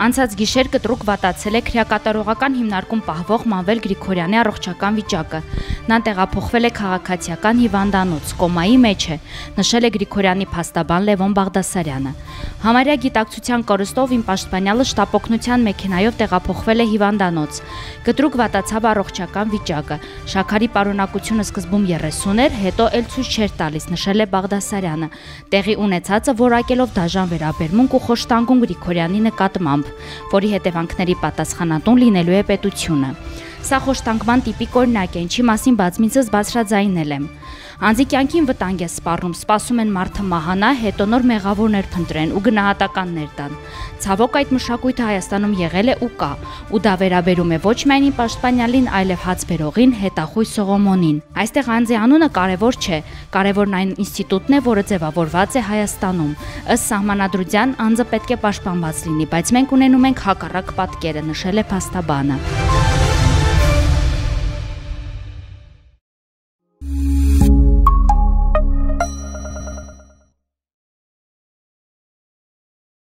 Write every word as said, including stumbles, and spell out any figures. Անցած գիշեր կտրուկ վատացել է քրեակատարողական հիմնարկում պահվող Մանվել Գրիգորյանի առողջական վիճակը։ Նա տեղափոխվել է քաղաքացիական հիվանդանոց, կոմայի մեջ է, նշել է Գրիգորյանի փաստաբան Լևոն Բաղդասարյանը։ Համարյա գիտակցության կորստով իմ պաշտպանյալը շտապօգնության մեքենայով տեղափոխվել է հիվանդանոց։ Կտրուկ վատացավ առողջական վիճակը։ Շաքարի պարունակությունը սկզբում երեսուն էր, հետո էլ ցույց չէր տալիս, նշել է Բաղդասարյանը։ Տեղի ունեցածը որակելով դաժան վերաբերմունք ու խոշտանգում Գրիգորյանի նկատմամբ, որի հետևանքների պատասխանատուն լինելու է պետությունը։ Սա խոշտանգման տիպիկ օրինակ է, ինչի մասին բազմիցս բացրաձայնել եմ։ Անձի կյանքին վտանգ է սպառնում, սպասում են մարդը մահանա, հետո նոր մեղավորներ փնտրեն ու գնահատականներ տան։ Ցավոք այդ մշակույթը Հայաստանում եղել է ու կա, ու դա վերաբերում է ոչ միայն պաշտպանյալին, այլև հացբերողին, հետախույզ Սողոմոնին։ Այստեղ անձի անունը կարևոր չէ, կարևորն այն ինստիտուտն է, որը ձևավորված է Հայաստանում։ Ըստ Սահմանադրության անձը պետք է պաշտպանված լինի, բայց մենք ունենում ենք հակառակ պատկերը, նշել է փաստաբանը։